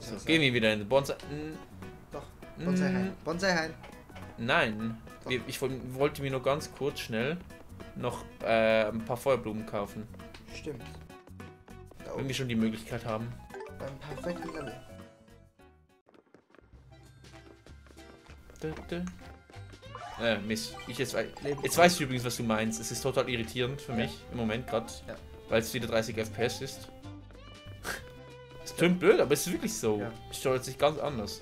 So, gehen wir wieder in den Bonsai. Doch, Bonsai-Hain. Bonsai-Hain. Nein, ich wollte mir nur ganz kurz schnell noch ein paar Feuerblumen kaufen. Stimmt. Wenn wir schon die Möglichkeit haben. Beim perfekten Level. Mist. Jetzt weiß ich übrigens, was du meinst. Es ist total irritierend für mich im Moment gerade, weil es wieder 30 FPS ist. Es tönt blöd, aber es ist wirklich so. Es steuert sich ganz anders.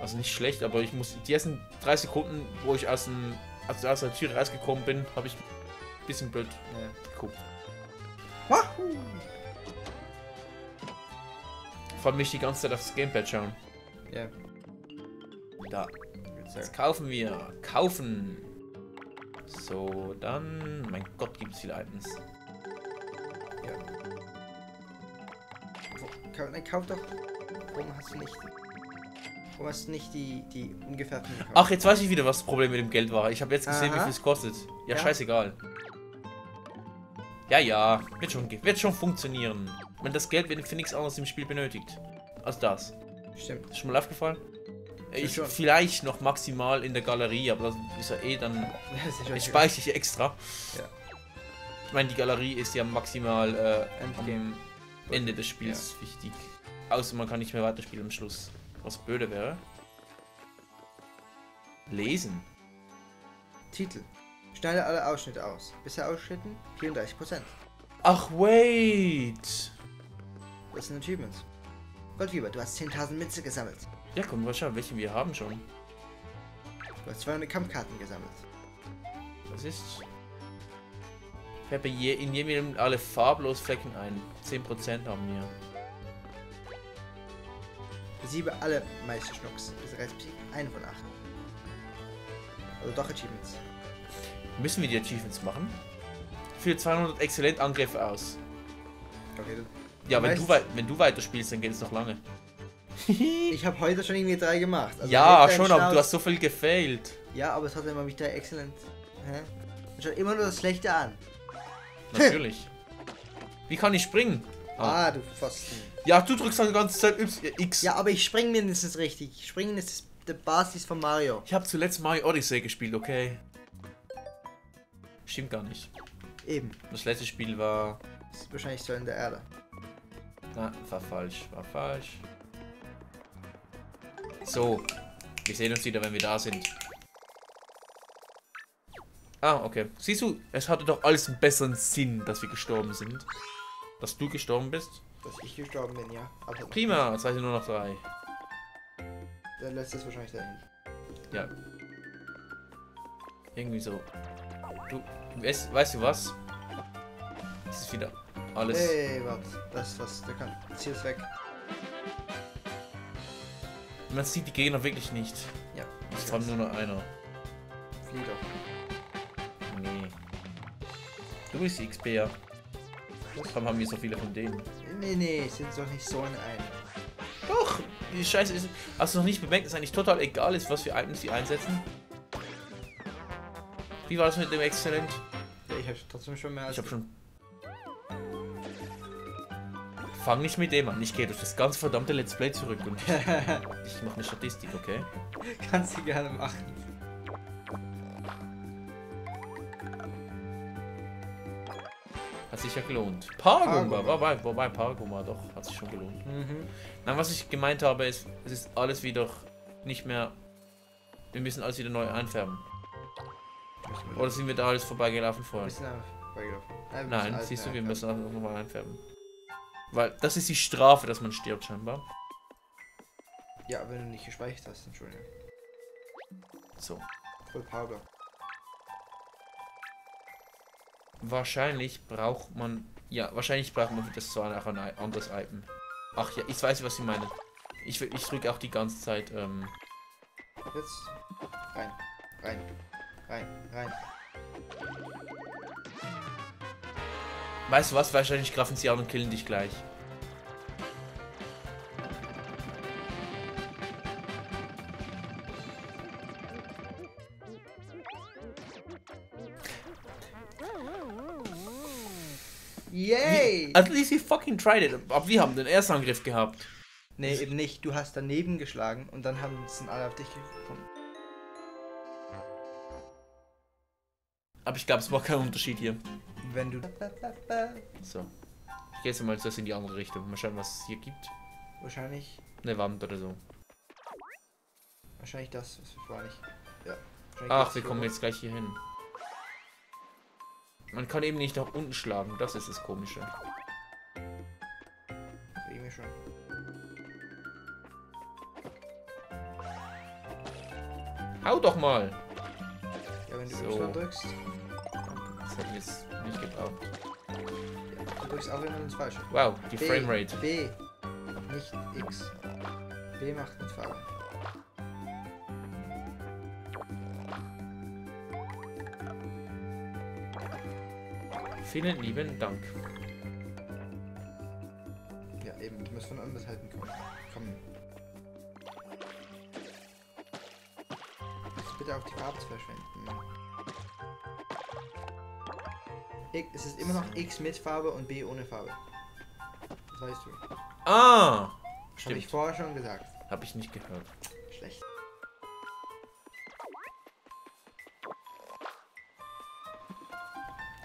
Also nicht schlecht, aber ich muss die ersten 3 Sekunden, wo ich aus der Tür rausgekommen bin, habe ich ein bisschen blöd geguckt. Wahoo! Vor allem mich die ganze Zeit aufs Gamepad schauen. Ja. Da. Jetzt kaufen wir. Kaufen! So, dann... Mein Gott, gibt es viele Items. Ja. Nein, kauf doch. Warum hast du nicht... Warum hast du nicht die ungefärbten gekauft? Ach, jetzt weiß ich wieder, was das Problem mit dem Geld war. Ich habe jetzt gesehen, wie viel es kostet. Ja, scheißegal. Ja, wird schon funktionieren. Wenn das Geld wird für nichts anderes im Spiel benötigt. Als das. Stimmt. Ist schon mal aufgefallen? Ich vielleicht noch maximal in der Galerie, aber das ist ja eh dann... Ich speichere ich extra. Ja. Ich meine, die Galerie ist ja maximal am Ende des Spiels wichtig. Außer man kann nicht mehr weiterspielen am Schluss. Was blöde wäre. Lesen. Titel. Schneide alle Ausschnitte aus. Bisher ausschnitten 34%. Ach, wait! Das sind Achievements. Goldfieber, du hast 10.000 Münzen gesammelt. Ja, komm, mal schauen, welche wir haben schon. Du hast 200 Kampfkarten gesammelt. Das ist... Färbe in jedem alle farblos Flecken ein. 10% haben wir. Besiebe alle Meisterschnucks. Das heißt, 1 von 8. Also doch Achievements. Müssen wir die Achievements machen? Für 200 exzellent Angriffe aus. Okay, ja, wenn du weiterspielst, dann geht es noch lange. Ich habe heute schon irgendwie 3 gemacht. Also ja, schon, aber du hast so viel gefailt. Ja, aber es hat immer mich 3 exzellent. Man schaut immer nur das Schlechte an. Natürlich. Wie kann ich springen? Ah, du Pfosten. Ja, du drückst dann die ganze Zeit X. Ja, aber ich springe mindestens richtig. Springen ist die Basis von Mario. Ich habe zuletzt Mario Odyssey gespielt, okay. Stimmt gar nicht. Eben. Das letzte Spiel war... Das ist wahrscheinlich so in der Erde. Na, war falsch. So, wir sehen uns wieder, wenn wir da sind. Ah, okay. Siehst du, es hatte doch alles einen besseren Sinn, dass wir gestorben sind. Dass du gestorben bist? Dass ich gestorben bin, ja. Also prima, jetzt heißt nur noch 3. Der letzte ist wahrscheinlich der Ende. Ja. Irgendwie so. Du, weißt du was? Das ist wieder alles. Hey, warte. Das ist was, der kann. Zieh es weg. Man sieht die Gegner wirklich nicht. Ja. Es war nur noch einer. Flieh doch. Nee. Du bist die XP, ja. Warum haben wir so viele von denen? Nee, sind doch nicht so ein. Doch! Die Scheiße ist. Hast du noch nicht bemerkt, dass eigentlich total egal ist, was für Items sie einsetzen? Wie war das mit dem Exzellent? Ja, ich habe trotzdem schon mehr als. Ich habe schon. Fang nicht mit dem an. Ich gehe durch das ganze verdammte Let's Play zurück und ich mache eine Statistik, okay? Kannst du gerne machen. Hat sich ja gelohnt. Paragumba, wobei Paragumba doch, hat sich schon gelohnt. Mhm. Nein, was ich gemeint habe ist, es ist alles wieder nicht mehr... Wir müssen alles wieder neu einfärben. Oder sind wir da alles vorbeigelaufen vorher? Wir sind vorbeigelaufen. Nein, siehst du, wir müssen alles nochmal einfärben. Weil das ist die Strafe, dass man stirbt scheinbar. Ja, wenn du nicht gespeichert hast, Entschuldigung. So. Voll Paragumba. Wahrscheinlich braucht man für das 2 auch ein anderes Item. Ach ja, ich weiß, was ich meine. Ich drücke auch die ganze Zeit, Jetzt. Rein. Weißt du was? Wahrscheinlich grafen sie an und killen dich gleich. Yay! At least he fucking tried it. Aber wir haben den ersten Angriff gehabt. Nee, eben nicht. Du hast daneben geschlagen und dann haben sie alle auf dich gefunden. Aber ich glaube, es war kein Unterschied hier. Wenn du... So. Ich gehe jetzt mal zuerst in die andere Richtung. Mal schauen, was es hier gibt. Wahrscheinlich... Eine Wand oder so. Wahrscheinlich das, was wir vorher nicht... Ja. Ach, wir kommen jetzt gleich hier hin. Man kann eben nicht nach unten schlagen. Das ist das Komische. Das irgendwie schon. Hau doch mal! Ja, wenn du so drückst. Das hätte ich jetzt nicht gebraucht. Ja, du drückst auch immer ins Falsche. Wow, die B, Framerate. B, nicht X. B macht einen Fall. Vielen lieben Dank. Ja, eben, du musst von anders halten kommen. Komm. Kannst du bitte auf die Farbe verschwenden? Es ist immer noch X mit Farbe und B ohne Farbe. Das weißt du. Ah! Habe ich vorher schon gesagt. Habe ich nicht gehört. Schlecht.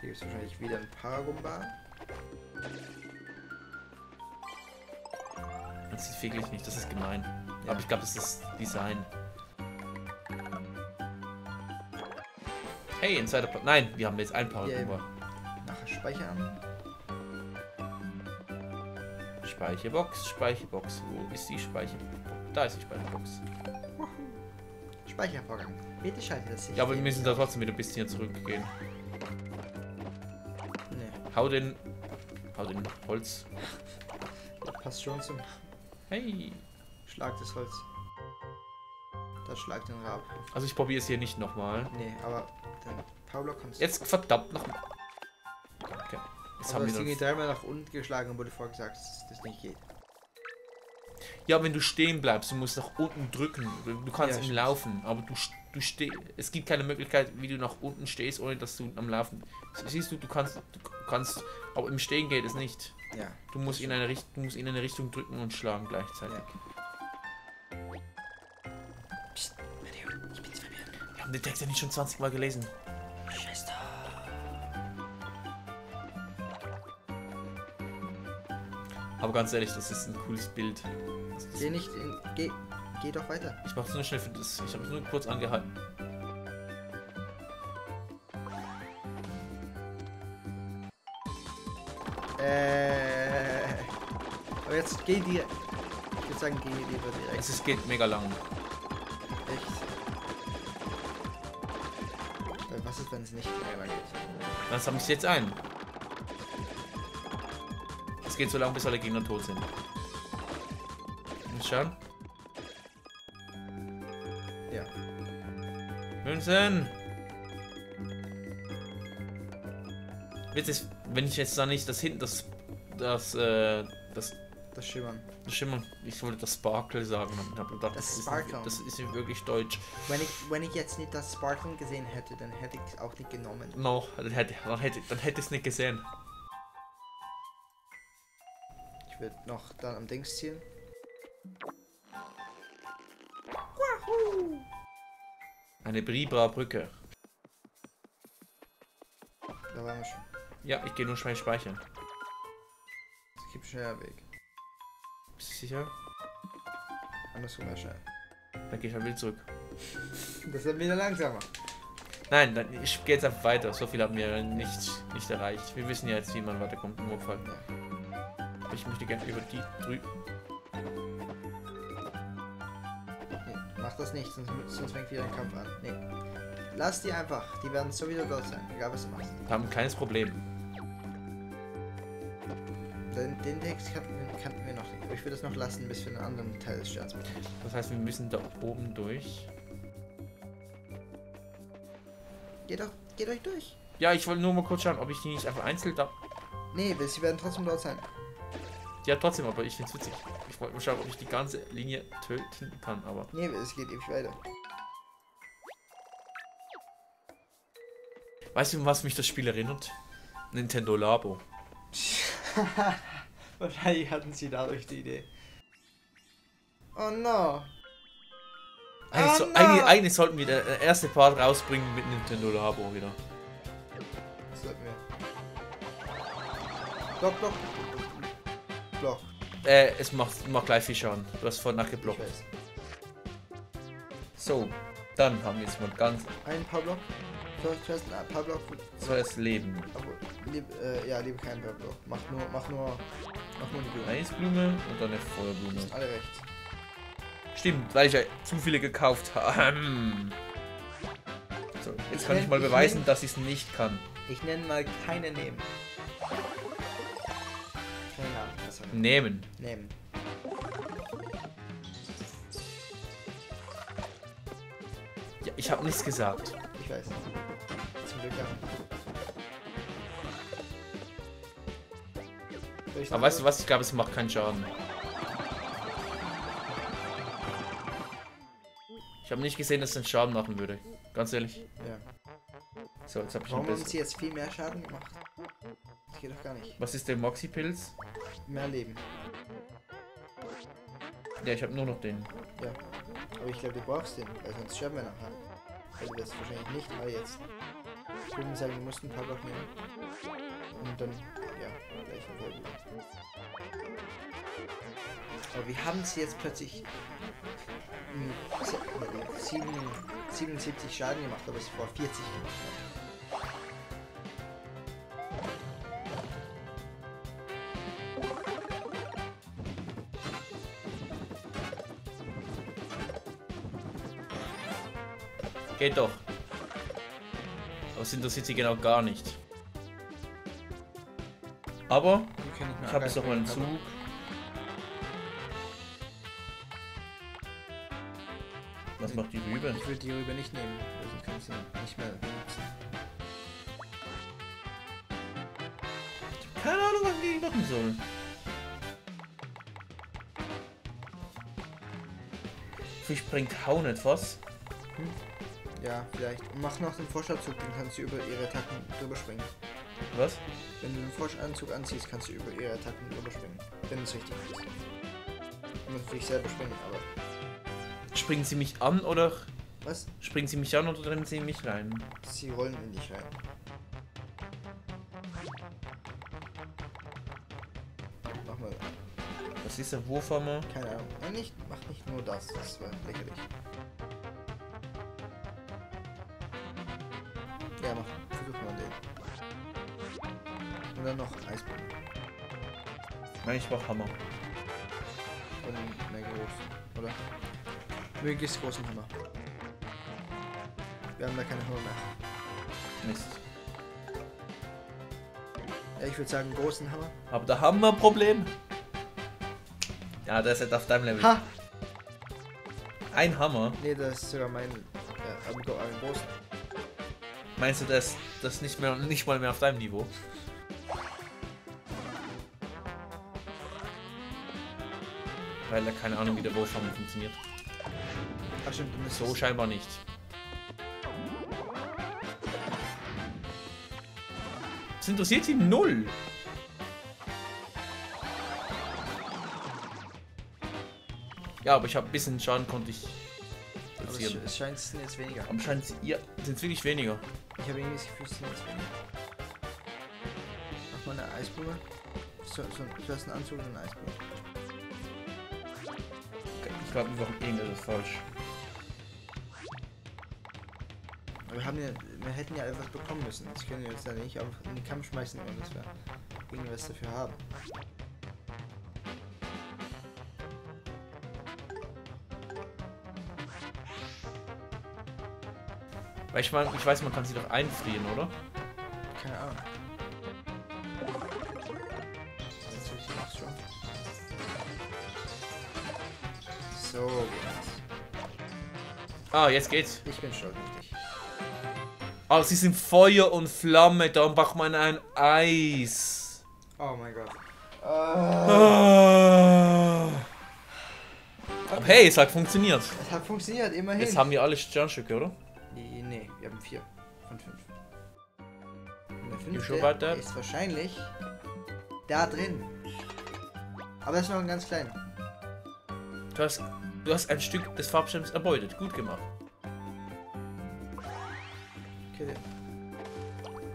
Hier gibt es wahrscheinlich wieder ein Paragumba. Das sieht wirklich nicht, das ist gemein. Ja. Aber ich glaube, das ist Design. Hey, ein zweiter Paragumba. Nein, wir haben jetzt ein Paragumba. Ja, nachher speichern. Speicherbox, Speicherbox. Wo ist die Speicherbox? Da ist die Speicherbox. Speichervorgang. Bitte schalte das hier. Ja, aber wir müssen da trotzdem wieder ein bisschen zurückgehen. Hau den Holz. Das passt schon zum... Hey! Schlag das Holz. Das schlagt den Rab. Also ich probiere es hier nicht nochmal. Nee, aber der Powerblock kommt... Jetzt verdammt nochmal. Okay. Jetzt aber haben das Ding geht dreimal nach unten geschlagen und wurde vorgesagt, dass das nicht geht. Ja, wenn du stehen bleibst, du musst nach unten drücken. Du kannst ja, laufen, aber du stehst. Es gibt keine Möglichkeit, wie du nach unten stehst, ohne dass du am Laufen. Siehst du, du kannst. Aber im Stehen geht es nicht. Ja. Du musst in eine Richtung drücken und schlagen gleichzeitig. Ja. Psst, Mario, ich bin verwirrt. Wir haben den Text ja nicht schon 20 Mal gelesen. Scheiße. Aber ganz ehrlich, das ist ein cooles Bild. Geh nicht in. Geh doch weiter. Ich mach's nur schnell für das. Ich hab's nur kurz angehalten. Aber jetzt geh dir. Ich würde sagen, geh dir direkt. Es geht mega lang. Echt? Was ist, wenn es nicht mega lang geht? Was habe ich jetzt ein? Es geht so lange, bis alle Gegner tot sind. Mal schauen. Ja. Münzen! Witz ist, wenn ich jetzt da nicht das hinten, das Schimmern. Das Schimmern. Ich wollte das Sparkle sagen. Ich hab gedacht, das Sparkle. Das ist nicht wirklich deutsch. Wenn ich jetzt nicht das Sparkle gesehen hätte, dann hätte ich es auch nicht genommen. No, dann hätte ich es nicht gesehen. Ich würde noch dann am Dings ziehen. Wahoo! Eine Bribra-Brücke. Da waren wir schon. Ja, ich gehe nur schnell speichern. Es gibt schneller Weg. Bist du sicher? Andersrum wäre schnell. Dann gehe ich halt wieder zurück. Das wird wieder langsamer. Nein, dann, ich gehe jetzt einfach weiter. So viel haben wir nicht erreicht. Wir wissen ja jetzt, wie man weiterkommt im Notfall. Ich möchte gerne über die drüben. Nee, mach das nicht, sonst fängt wieder ein Kampf an. Nee. Lass die einfach, die werden sowieso dort sein, egal was du machst. Wir haben ein kleines Problem. Den Text kannten wir noch nicht. Ich würde das noch lassen, bis wir einen anderen Teil des Sterns bekommen. Das heißt, wir müssen da oben durch. Geht euch durch. Ja, ich wollte nur mal kurz schauen, ob ich die nicht einfach einzeln da... Nee, sie werden trotzdem dort sein. Ja, trotzdem, aber ich find's witzig. Ich wollte mal schauen, ob ich die ganze Linie töten kann, aber... Nee, es geht ewig weiter. Weißt du, was mich das Spiel erinnert? Nintendo Labo. Wahrscheinlich hatten sie dadurch die Idee. Oh no. Eigentlich sollten wir den ersten Part rausbringen mit Nintendo Labo wieder. Das sollten wir. Block, block. Block. Es macht gleich viel Schaden. Du hast vorhin nachgeblockt. So, dann haben wir jetzt mal ganz... Ein paar Block. Ein paar Block. Das war das Leben. Aber, lebe kein paar Block. Mach nur eine Blume. Eine Blume und dann eine Feuerblume. Sind alle recht. Stimmt, weil ich ja zu viele gekauft habe. So, jetzt kann ich mal beweisen, dass ich es nicht kann. Ich nenne mal keine Namen. Keine Namen. Also Namen. Namen. Ja, ich habe nichts gesagt. Ich weiß. Zum Glück ja. Aber weißt du was? Ich glaube, es macht keinen Schaden. Ich habe nicht gesehen, dass es einen Schaden machen würde. Ganz ehrlich. Ja. So, jetzt habe ich ein bisschen. Warum haben sie jetzt viel mehr Schaden gemacht? Das geht doch gar nicht. Was ist der Moxie-Pilz? Mehr Leben. Ja, ich habe nur noch den. Ja. Aber ich glaube, du brauchst den, weil sonst sterben wir nachher. Also das ist wahrscheinlich nicht, aber jetzt. Ich würde sagen, wir mussten ein paar Block nehmen. Und dann, ja, gleich ein Folge. Aber wir haben sie jetzt plötzlich 77 Schaden gemacht, aber es war 40 gemacht. Geht doch. Aber es interessiert sie genau gar nicht. Aber ich habe jetzt noch mal einen Zug. Was macht die Rübe? Ich will die Rübe nicht nehmen, also kann ich sie nicht mehr benutzen. Keine Ahnung, was ich machen soll. Fisch bringt Hauen etwas. Hm? Ja, vielleicht. Mach noch den Froschanzug, dann kannst du über ihre Attacken drüber springen. Was? Wenn du den Froschanzug anziehst, kannst du über ihre Attacken drüber springen. Wenn es richtig ist. Du musst dich selber springen, aber... Springen sie mich an oder... Was? Springen sie mich an oder rennen sie mich rein? Sie rollen in dich rein. Mach mal. Was ist der Wurfhammer? Keine Ahnung. Ja, nicht, mach nicht nur das, das war lächerlich. Ja, mach. Versuch mal den. Oder noch Eisbogen. Nein, ich mach Hammer. Und mehr groß, oder? Möglichst großen Hammer. Wir haben da keine Hammer mehr. Mist. Ja, ich würde sagen, großen Hammer. Aber da haben wir ein Problem. Ja, das ist halt auf deinem Level. Ha! Ein Hammer? Nee, das ist sogar mein. Aber einen großen. Meinst du, das nicht mal mehr auf deinem Niveau? Weil er keine Ahnung, wie der Wurfhammer funktioniert. Ach stimmt, du müsstest. So scheinbar nicht. Das interessiert sie null. Ja, aber ich habe ein bisschen Schaden, konnte ich reduzieren. Aber es scheint, es sind jetzt weniger. Aber scheint es wirklich weniger. Ich habe irgendwie das Gefühl, es sind jetzt weniger. Mach mal eine Eisblume. Du hast einen Anzug und eine Eisblume. Ich glaube, wir machen irgendwas falsch. Wir hätten ja etwas bekommen müssen. Das können wir jetzt ja nicht auf den Kampf schmeißen, ohne dass wir irgendwas dafür haben. Weil ich weiß, man kann sie doch einfrieren, oder? Keine Ahnung. So geht's. Ah, jetzt geht's. Ich bin stolz auf dich. Oh, sie sind Feuer und Flamme, darum braucht man ein Eis. Oh mein Gott. Okay. Aber hey, es hat funktioniert. Es hat funktioniert, immerhin. Jetzt haben wir alle Sternstücke, oder? Nee, wir haben 4 von 5. Und der 5. Ist wahrscheinlich Da drin. Aber das ist noch ein ganz kleiner. Du hast ein Stück des Farbschirms erbeutet. Gut gemacht. Okay.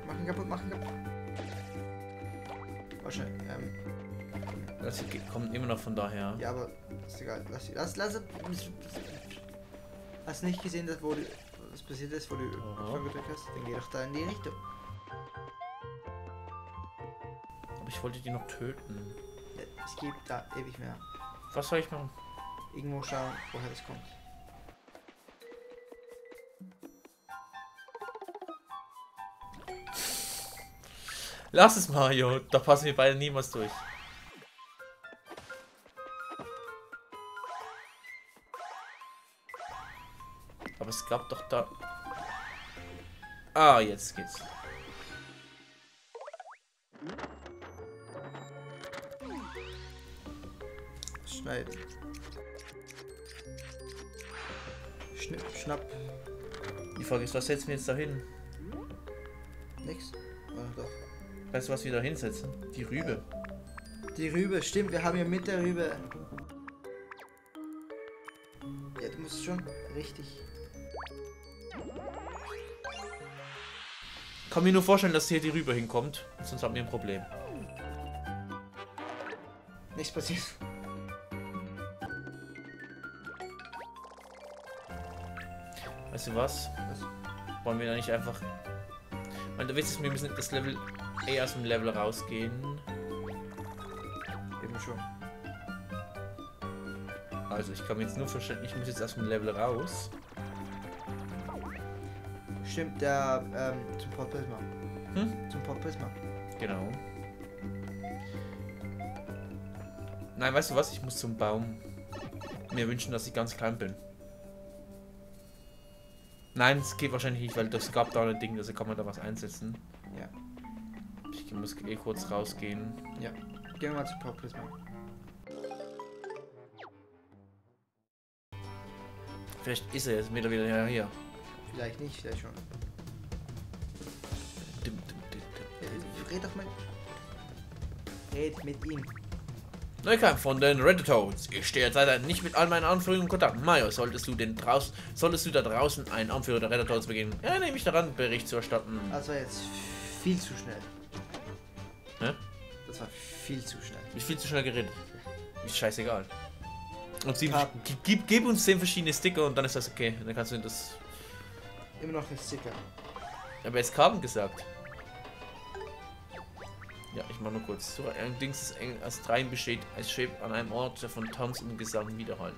Machen kaputt, machen kaputt. Oh, schön. Das kommt immer noch von daher. Ja, aber ist egal. Hast nicht gesehen, dass was passiert ist, wo du Anfang gedrückt hast? Dann geh doch da in die Richtung. Aber ich wollte die noch töten. Ja, es gibt da ewig mehr. Was soll ich machen? Irgendwo schauen, woher das kommt. Lass es, Mario. Da passen wir beide niemals durch. Aber es gab doch da... Ah, jetzt geht's. Schneid. Schnipp, schnapp. Die Frage ist, was setzen wir jetzt da hin? Nix. Ach, doch. Weißt du, was wir da hinsetzen? Die Rübe. Die Rübe, stimmt. Wir haben ja mit der Rübe... Ja, du musst schon richtig... Ich kann mir nur vorstellen, dass hier die Rübe hinkommt. Sonst haben wir ein Problem. Nichts passiert. Weißt du was? Wollen wir da nicht einfach... Weil du weißt, wir müssen das Level... eh aus dem Level rausgehen. Eben schon. Also ich kann mir jetzt nur verstehen, ich muss jetzt aus dem Level raus. Stimmt, der zum Port Prisma. Hm? Zum Port Prisma. Genau. Nein, weißt du was? Ich muss zum Baum. Mir wünschen, dass ich ganz klein bin. Nein, es geht wahrscheinlich nicht, weil das gab da ein Ding, also kann man da was einsetzen. Ja. Ich muss eh kurz rausgehen. Ja. Gehen wir mal zu Port Prisma. Vielleicht ist er jetzt wieder hier. Vielleicht nicht, vielleicht schon. Red doch mal. Red mit ihm. Neukampf von den Rattatoads. Ich stehe jetzt leider nicht mit all meinen Anführern in Kontakt. Mario, solltest du da draußen einen Anführer der Rattatoads begegnen? Ja, nehme ich daran, Bericht zu erstatten. Also jetzt viel zu schnell. Ne? Das war viel zu schnell. Ich viel zu schnell geredet. Ist scheißegal. Und sie gib uns 10 verschiedene Sticker und dann ist das okay. Dann kannst du das. Immer noch nicht Sticker. Aber jetzt Karten gesagt. Ja, ich mach nur kurz. So, allerdings das Dreien besteht. Es schwebt an einem Ort, der von Tanz und Gesang widerhallt.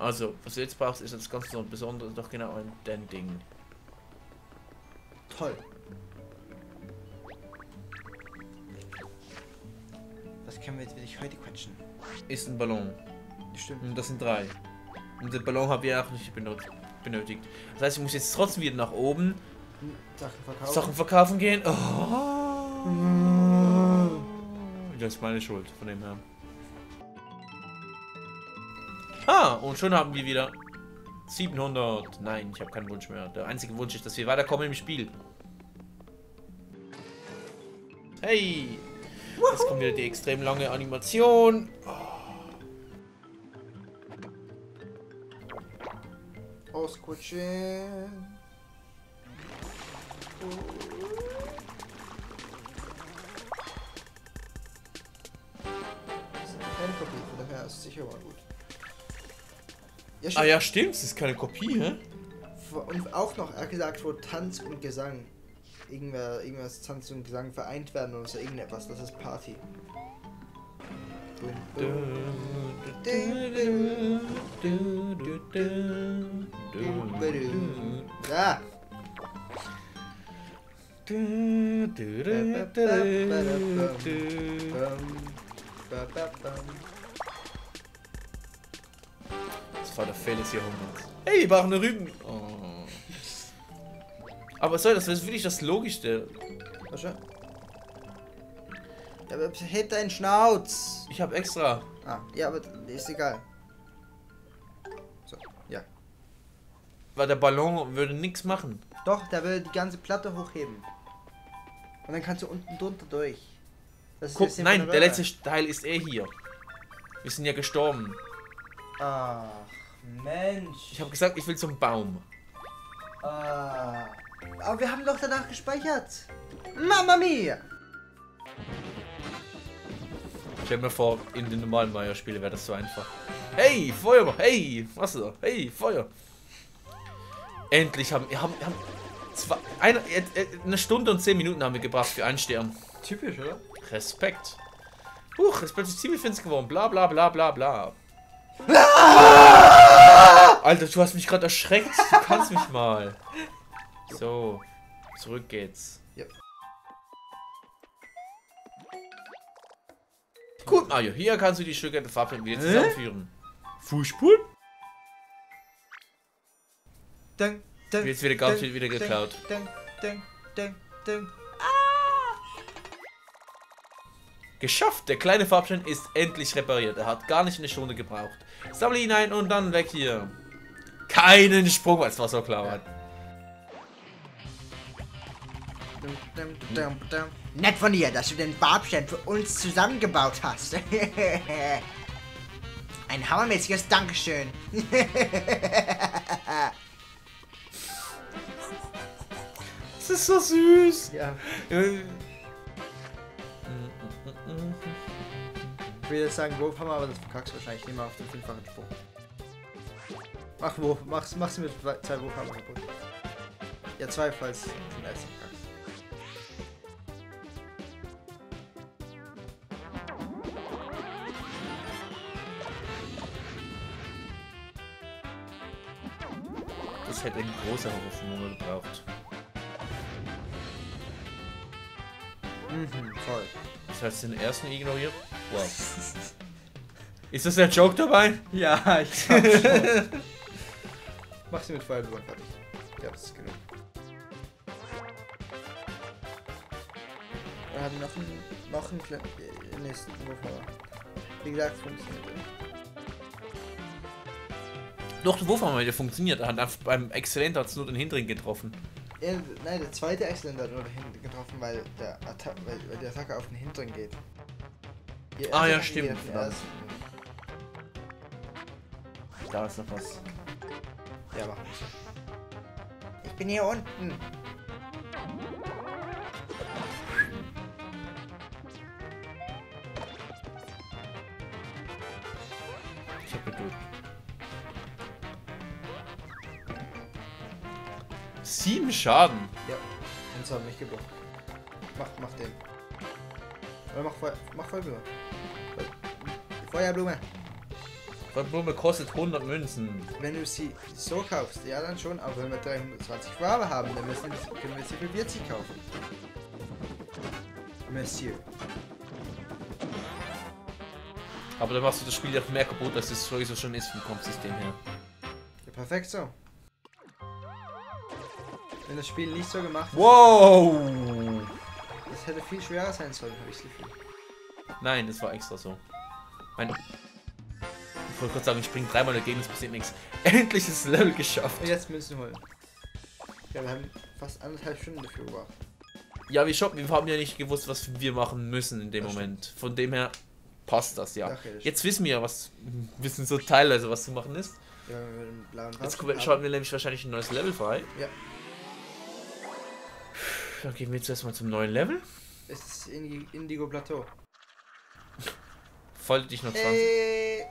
Also, was du jetzt brauchst, ist das ganz besondere, doch genau ein Ding. Toll. Das können wir jetzt wirklich heute quatschen. Ist ein Ballon. Stimmt. Und das sind 3. Und den Ballon habe ich auch nicht benötigt. Das heißt, ich muss jetzt trotzdem wieder nach oben Sachen verkaufen gehen. Oh. Das ist meine Schuld, von dem her. Ah, und schon haben wir wieder 700. Nein, ich habe keinen Wunsch mehr. Der einzige Wunsch ist, dass wir weiterkommen im Spiel. Hey! Jetzt kommt wieder die extrem lange Animation. Oh. Auskutschen. Oh. Das ist keine Kopie, von daher ist es sicher mal gut. Ja, ah ja, stimmt, es ist keine Kopie, hä? Und auch noch, er hat gesagt, wo Tanz und Gesang. Irgendwas Tanz und Gesang vereint werden oder so irgendetwas, das ist Party. Ja. Das war der Felix hier Jahrhunderts. Hey, wir brauchen eine Rüben. Oh. Aber sorry, das ist wirklich das Logischste. Was schon? Ja, aber hält deinen Schnauz! Ich hab extra. Ah, ja, aber ist egal. So, ja. Weil der Ballon würde nichts machen. Doch, der würde die ganze Platte hochheben. Und dann kannst du unten drunter durch. Guck, nein, der letzte Teil ist hier. Wir sind ja gestorben. Ach, Mensch. Ich habe gesagt, ich will zum Baum. Ah, aber wir haben doch danach gespeichert. Mamma mia! Stell mir vor, in den normalen Mario-Spielen wäre das so einfach. Hey, Feuer! Hey, was ist da? Hey, Feuer! Endlich haben zwei, eine Stunde und 10 Minuten haben wir gebracht für einen Stern. Typisch, oder? Respekt. Huch, es ist plötzlich ziemlich finster geworden. Bla bla bla bla bla. Alter, du hast mich gerade erschreckt. Du kannst mich mal. So, zurück geht's. Yep. Gut, Mario, hier kannst du die Stücke der Farbchen wieder zusammenführen. Fußspur? Dann, jetzt wieder ganz viel wieder geklaut. Geschafft! Der kleine Farbstein ist endlich repariert. Er hat gar nicht eine Stunde gebraucht. Sammle ihn ein und dann weg hier. Keinen Sprung, als war so klar. Ja. Nett von dir, dass du den Farbstein für uns zusammengebaut hast. Ein hammermäßiges Dankeschön. Das ist so süß. Ja. Ich will jetzt sagen Wurfhammer, aber das verkackst du wahrscheinlich nicht mal auf den 5-fachen Sprung. Mach Wurf, mach's mit 2 Wurfhammer kaputt. Ja, 2, falls du den ersten verkackst. Das hätte ein großer Horrorfilm gebraucht. Mhm, toll. Das heißt, den ersten ignoriert? Wow. Ist das der Joke dabei? Ja, ich glaub schon. Mach sie mit Feuerball fertig. Ja, das ist genug. Wir haben noch einen kleinen nächsten Wurfhammer. Wie gesagt, funktioniert er. Doch, der Wurfhammer, der funktioniert. Er hat beim Exzellent hat's nur den hinteren getroffen. Ja, nein, der zweite Exzellent hat nur den hinteren getroffen, weil die Attacke auf den hinteren geht. Ja, ah ja, stimmt. Da ist noch was. Ja, mach nicht. Ich bin hier unten. Ich hab Geduld. Sieben Schaden. Ja, und zwar mich geblockt. Mach den. Oder mach Feuerblume. Feuerblume. Feuerblume kostet 100 Münzen. Wenn du sie so kaufst, ja dann schon, aber wenn wir 320 Farbe haben, dann können wir sie für 40 kaufen. Monsieur. Aber dann machst du das Spiel ja mehr kaputt, als es sowieso schon ist vom Kampfsystem her. Ja, perfekt so. Wenn das Spiel nicht so gemacht ist. Wow! Das hätte viel schwerer sein sollen, habe ich das Gefühl. Nein, das war extra so. Ich wollte kurz sagen, ich springe dreimal dagegen, es passiert nichts. Endlich ist das Level geschafft. Und jetzt müssen wir holen. Ja, wir haben fast 1,5 Stunden dafür gebraucht. Ja, wir haben ja nicht gewusst, was wir machen müssen in dem Moment. Von dem her passt das ja. Okay, das jetzt wissen wir ja, wissen so teilweise, was zu machen ist. Ja, wenn wir den blauen Farbstein jetzt schalten wir nämlich wahrscheinlich ein neues Level frei. Ja. Dann gehen wir jetzt erstmal zum neuen Level. Es ist Indigo Plateau. Folgt dich noch 20.